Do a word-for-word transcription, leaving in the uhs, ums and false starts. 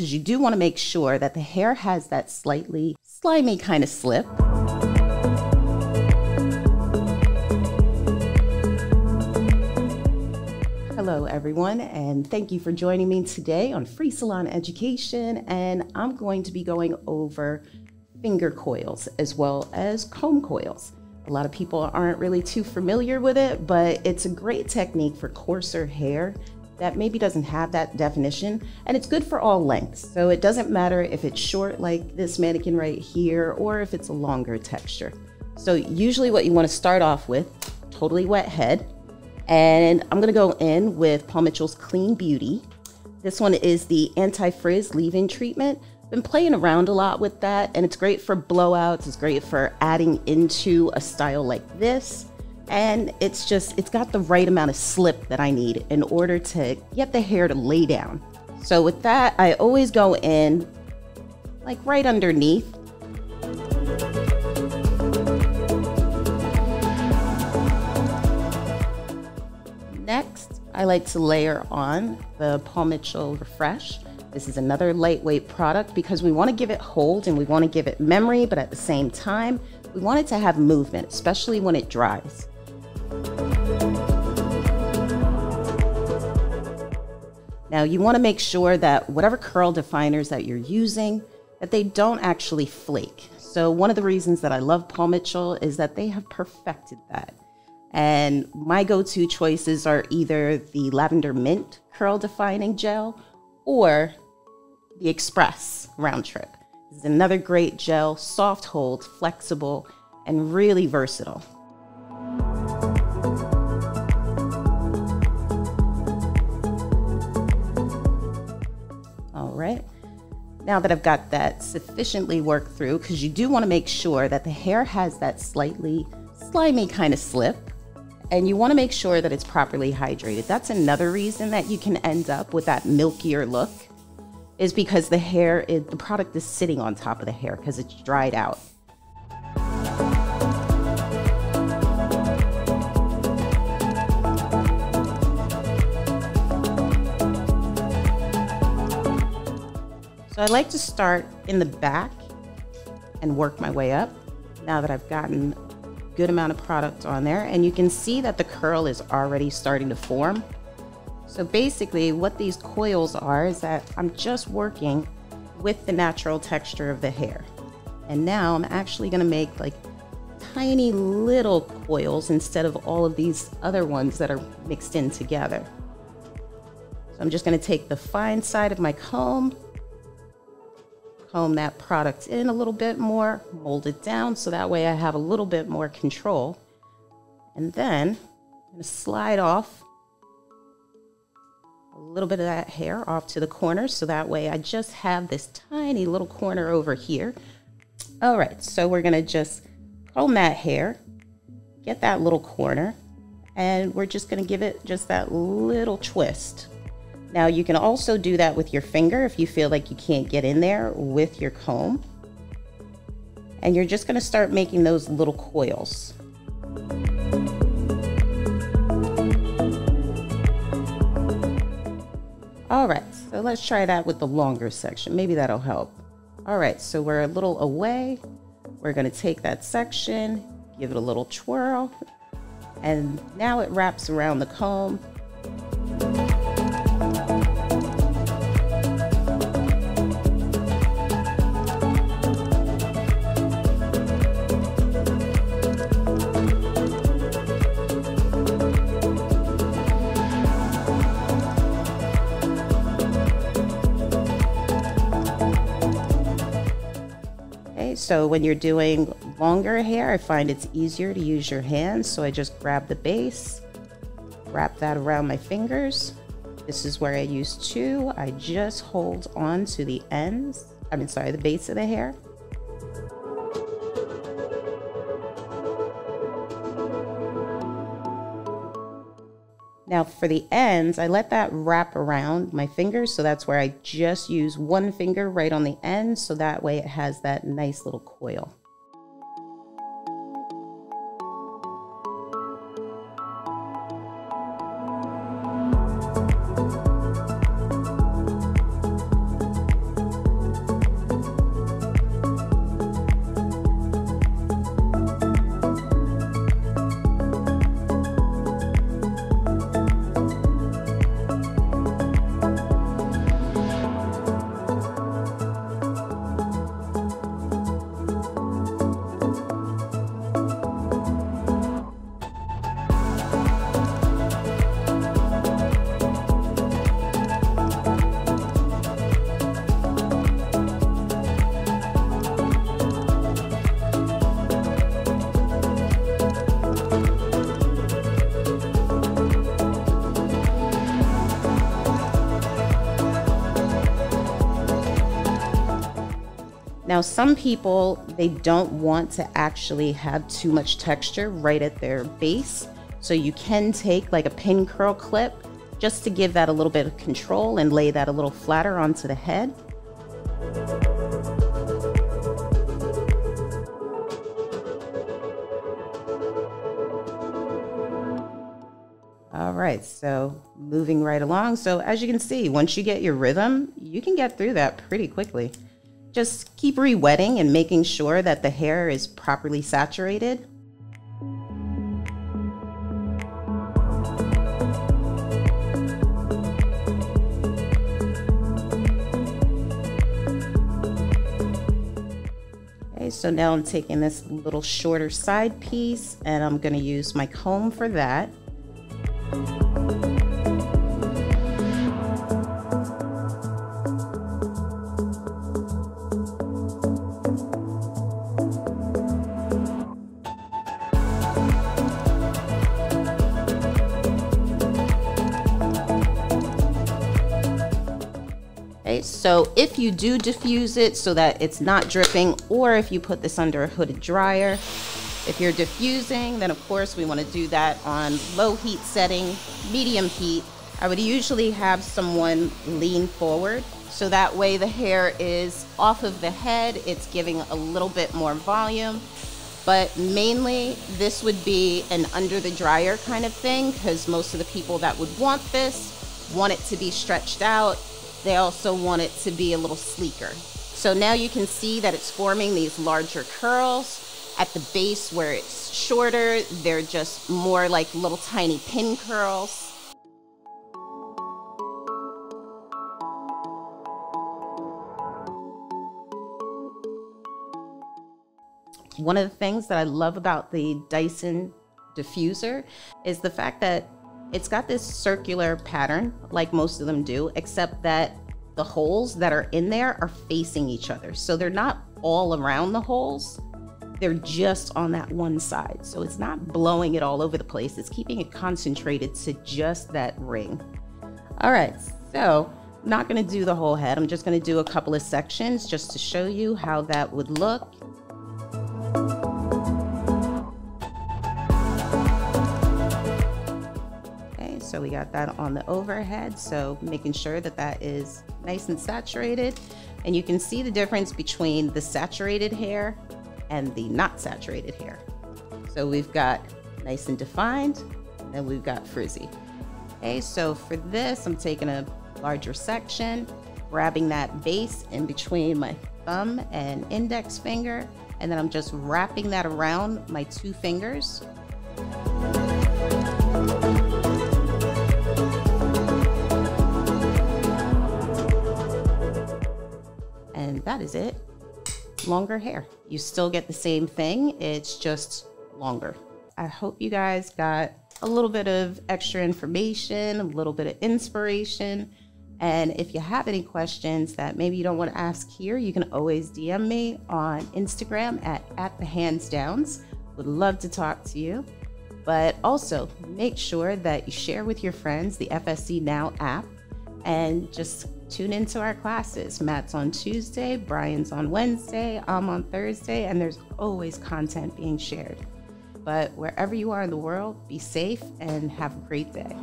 because you do want to make sure that the hair has that slightly slimy kind of slip. Hello everyone, and thank you for joining me today on Free Salon Education, and I'm going to be going over finger coils as well as comb coils. A lot of people aren't really too familiar with it, but it's a great technique for coarser hair that maybe doesn't have that definition, and it's good for all lengths. So it doesn't matter if it's short like this mannequin right here or if it's a longer texture. So usually what you want to start off with, totally wet head. And I'm gonna go in with Paul Mitchell's Clean Beauty. This one is the Anti-Frizz Leave-In Treatment. Been playing around a lot with that, and it's great for blowouts, it's great for adding into a style like this. And it's just, it's got the right amount of slip that I need in order to get the hair to lay down. So with that, I always go in like right underneath. Next, I like to layer on the Paul Mitchell Refresh. This is another lightweight product because we want to give it hold and we want to give it memory, but at the same time, we want it to have movement, especially when it dries. Now you want to make sure that whatever curl definers that you're using, that they don't actually flake. So one of the reasons that I love Paul Mitchell is that they have perfected that. And my go-to choices are either the Lavender Mint Curl Defining Gel or the Express Round Trip. This is another great gel, soft hold, flexible, and really versatile. All right, now that I've got that sufficiently worked through, because you do want to make sure that the hair has that slightly slimy kind of slip, and you want to make sure that it's properly hydrated. That's another reason that you can end up with that milkier look, is because the hair, is, the product is sitting on top of the hair because it's dried out. So I like to start in the back and work my way up. Now that I've gotten good amount of product on there, and you can see that the curl is already starting to form. So basically what these coils are is that I'm just working with the natural texture of the hair. And now I'm actually going to make like tiny little coils instead of all of these other ones that are mixed in together. So I'm just going to take the fine side of my comb, comb that product in a little bit more, mold it down so that way I have a little bit more control. And then I'm gonna slide off a little bit of that hair off to the corner so that way I just have this tiny little corner over here. All right, so we're gonna just comb that hair, get that little corner, and we're just gonna give it just that little twist. Now you can also do that with your finger if you feel like you can't get in there with your comb. And you're just gonna start making those little coils. All right, so let's try that with the longer section. Maybe that'll help. All right, so we're a little away. We're gonna take that section, give it a little twirl, and now it wraps around the comb. So when you're doing longer hair, I find it's easier to use your hands. So I just grab the base, wrap that around my fingers. This is where I use two. I just hold on to the ends, I mean, sorry, the base of the hair. Now for the ends, I let that wrap around my fingers. So that's where I just use one finger right on the end. So that way it has that nice little coil. Now, some people, they don't want to actually have too much texture right at their base. So you can take like a pin curl clip just to give that a little bit of control and lay that a little flatter onto the head. All right, so moving right along. So as you can see, once you get your rhythm, you can get through that pretty quickly. Just keep re-wetting and making sure that the hair is properly saturated. Okay, so now I'm taking this little shorter side piece and I'm gonna use my comb for that. So if you do diffuse it so that it's not dripping, or if you put this under a hooded dryer, if you're diffusing, then of course we want to do that on low heat setting, medium heat. I would usually have someone lean forward so that way the hair is off of the head, it's giving a little bit more volume. But mainly this would be an under the dryer kind of thing, because most of the people that would want this want it to be stretched out. They also want it to be a little sleeker. So now you can see that it's forming these larger curls. At the base where it's shorter, they're just more like little tiny pin curls. One of the things that I love about the Dyson diffuser is the fact that it's got this circular pattern, like most of them do, except that the holes that are in there are facing each other. So they're not all around the holes, they're just on that one side. So it's not blowing it all over the place, it's keeping it concentrated to just that ring. All right, so I'm not gonna do the whole head, I'm just gonna do a couple of sections just to show you how that would look. So we got that on the overhead, so making sure that that is nice and saturated. And you can see the difference between the saturated hair and the not saturated hair. So we've got nice and defined, and then we've got frizzy. Okay, so for this, I'm taking a larger section, grabbing that base in between my thumb and index finger, and then I'm just wrapping that around my two fingers. And that is it, longer hair. You still get the same thing, it's just longer. I hope you guys got a little bit of extra information, a little bit of inspiration. And if you have any questions that maybe you don't want to ask here, you can always D M me on Instagram at, at the handsdowns. Would love to talk to you. But also make sure that you share with your friends the F S C Now app, and just tune into our classes. Matt's on Tuesday, Brian's on Wednesday, I'm on Thursday, and there's always content being shared. But wherever you are in the world, be safe and have a great day.